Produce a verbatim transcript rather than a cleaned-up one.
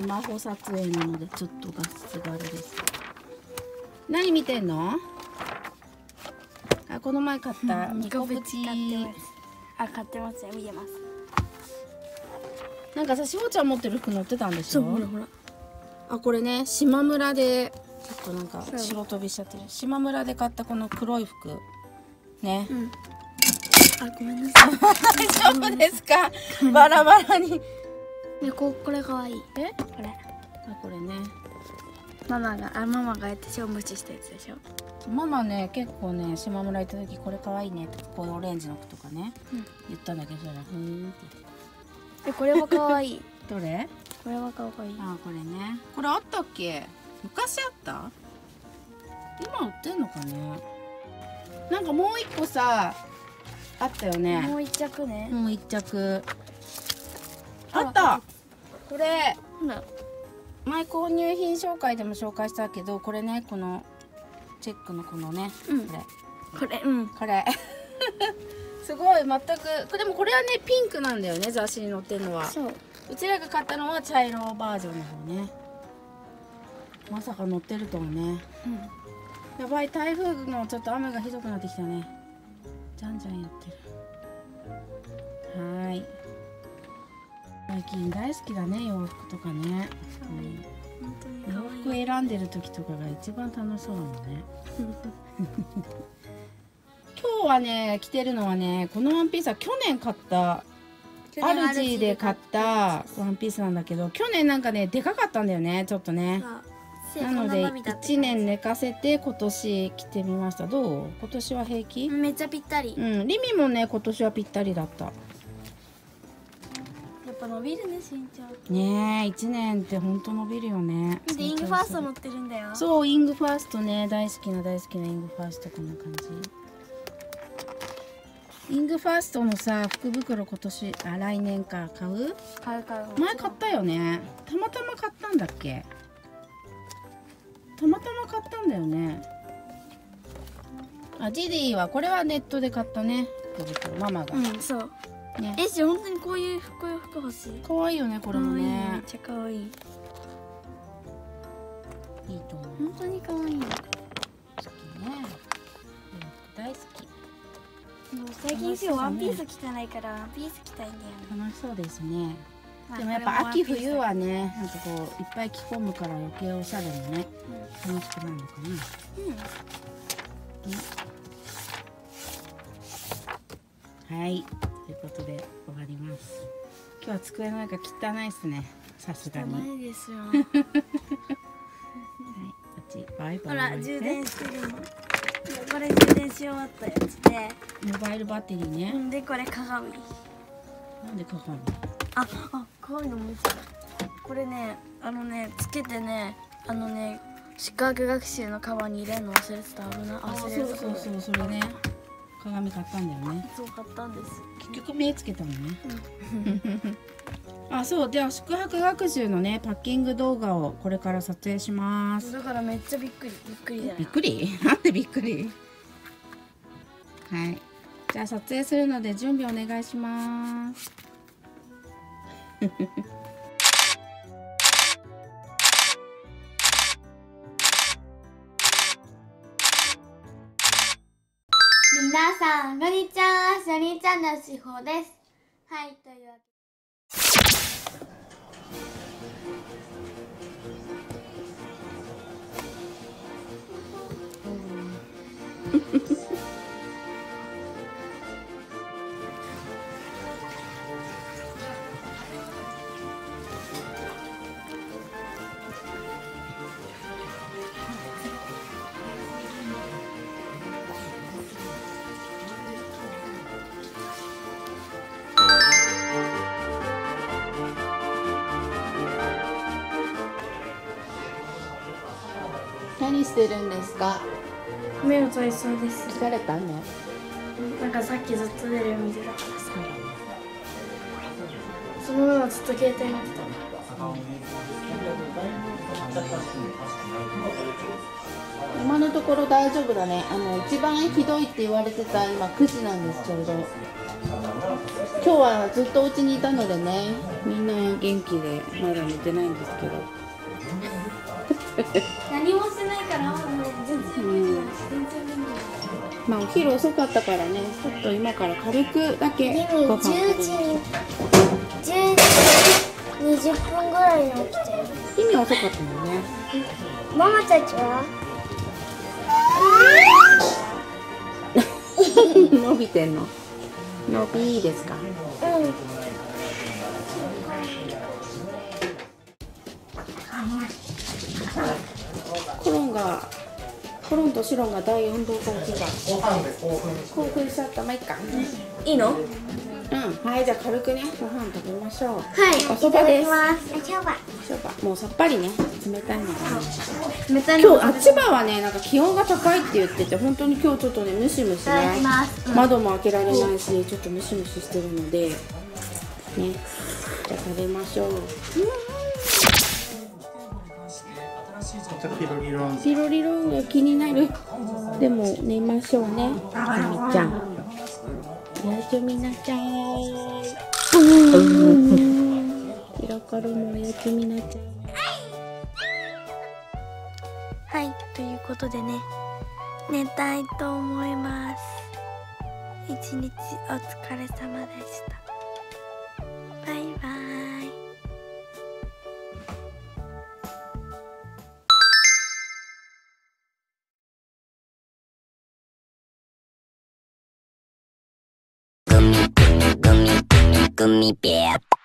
スマホ撮影なのでちょっと画質があれです。何見てんの？あ、この前買ったニコプチ、あ、買ってますね。見てます。なんかさ、しほちゃん持ってる服乗ってたんでしょ？そう、ほらほら。あ、これね、しまむらでちょっとなんか白飛びしちゃってる。しまむらで買ったこの黒い服ね、うん、あ、ごめんなさい大丈夫ですか？バラバラにね、これかわいい。え、これ、あ、これね、ママが、あ、ママがやってしょ、無視したやつでしょ。ママね、結構ね、しまむら行った時これかわいいねとか、このオレンジの服とかね、うん、言ったんだけど、それふーんって。え、これはかわいいどれ？これはかわいい。あ、これね、これあったっけ？昔あった？今売ってんのかね。なんかもう一個さ、あったよね。もう一着ね。もう一着あった。これ前購入品紹介でも紹介したけど、これね、このチェックのこのね、うん、これこれ、うん、これすごい、全く。でもこれはね、ピンクなんだよね、雑誌に載ってるのは。そう、うちらが買ったのは茶色バージョンの方ね。まさか載ってるとはね、うん、やばい。台風のちょっと雨がひどくなってきたね。じゃんじゃんやってる。はーい、最近大好きだね、洋服とかね。洋服選んでる時とかが一番楽しそうだもんね今日はね、着てるのはね、このワンピースは去年買ったアルジーで買ったワンピースなんだけど、去年なんかね、でかかったんだよね、ちょっとね。なのでいちねん寝かせて今年着てみました。どう？今年は平気？めっちゃぴったり。うん、リミもね、今年はぴったりだった。伸びるね、身長ね。え、いちねんってほんと伸びるよね。で、イングファースト持ってるんだよ。そう、イングファーストね、大好きな大好きなイングファースト。こんな感じ。イングファーストのさ、福袋今年、あ、来年か。買う買う買う。前買ったよね。たまたま買ったんだっけ？たまたま買ったんだよね。あ、ジディはこれはネットで買ったね、福袋。ママが、うん、そう、えし、本当にこういう服や服欲しい。可愛いよね、これもね。めっちゃ可愛い。いいと思う。本当に可愛い。好きね。大好き。もう最近すぐワンピース着てないから、ワンピース着たいんだよね。楽しそうですね。でもやっぱ秋冬はね、なんかこういっぱい着込むから余計おしゃれもね、楽しくなるのかな。うん。はい。ということで終わります。今日は机の中汚いですね。さすがに。汚いですよ。はい、こっちバイバイ。ほら、充電してるの。これ充電し終わったやつで。モバイルバッテリーね。で、これ鏡。なんで鏡？あ、あ、鏡の持ち。これね、あのね、つけてね、あのね、視覚学習のカバンに入れるの忘れてた。危ない。あ、そうそうそう、それね。鏡買ったんだよね。そう、買ったんです。結局目つけたのね、うん、あ、そう。では宿泊学習のね、パッキング動画をこれから撮影します。だからめっちゃびっくりびっくりじゃない？びっくり？なんでびっくり？はい、じゃあ撮影するので準備お願いします皆さん、こんにちは。しおりんちゃんのしほです。はい、というわけで何してるんですか？目を体操です。疲れたね。なんかさっきずっと出る見てたからさ。そのままずっと携帯持ってた。今のところ大丈夫だね。あの一番ひどいって言われてた今くじなんです、ちょうど。今日はずっと家にいたのでね、みんな元気でまだ寝てないんですけど何もしてないから全然、うん、まあお昼遅かったからね、ちょっと今から軽くだけご飯じゅうじにじゅっぷんぐらいに起きちゃう。意味遅かったもんね。ママたちは伸びてんの？伸びいいですか？うん。コロンがコロンとシロンが大運動会期間興奮しちゃった。まあいいか。いいの？うん。はい、じゃあ軽くね、ご飯食べましょう。はい。お蕎麦です。お蕎麦。お蕎麦。もうさっぱりね。冷たいのが冷たいの。今日千葉はね、なんか気温が高いって言ってて、本当に今日ちょっとねムシムシね、うん、窓も開けられないし、ちょっとムシムシしてるのでね、じゃあ食べましょう。ピロリロンが気になる。でも寝ましょうね。あみちゃん。やすみなちゃん。ピロカロもやすみなちゃん。はい、ということでね、寝たいと思います。一日お疲れ様でした。バイバーイ。グミグミグミベア。